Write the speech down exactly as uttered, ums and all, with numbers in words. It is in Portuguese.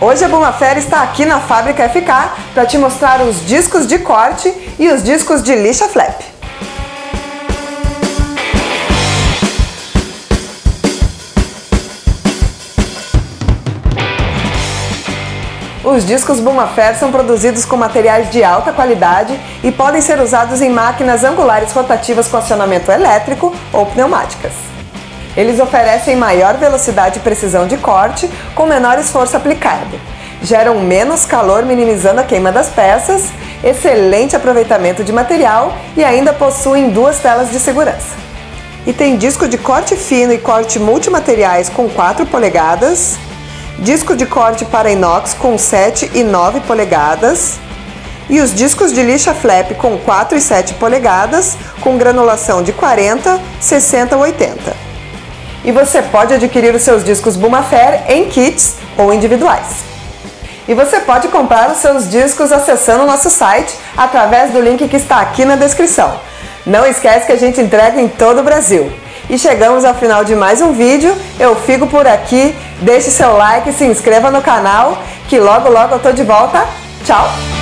Hoje a Bumafer está aqui na Fábrica F K para te mostrar os discos de corte e os discos de lixa flap. Os discos Bumafer são produzidos com materiais de alta qualidade e podem ser usados em máquinas angulares rotativas com acionamento elétrico ou pneumáticas. Eles oferecem maior velocidade e precisão de corte, com menor esforço aplicado. Geram menos calor, minimizando a queima das peças, excelente aproveitamento de material e ainda possuem duas telas de segurança. E tem disco de corte fino e corte multimateriais com quatro polegadas, disco de corte para inox com sete e nove polegadas e os discos de lixa flap com quatro e sete polegadas com granulação de quarenta, sessenta ou oitenta. E você pode adquirir os seus discos Bumafer em kits ou individuais. E você pode comprar os seus discos acessando o nosso site através do link que está aqui na descrição. Não esquece que a gente entrega em todo o Brasil. E chegamos ao final de mais um vídeo. Eu fico por aqui, deixe seu like, se inscreva no canal, que logo logo eu tô de volta. Tchau!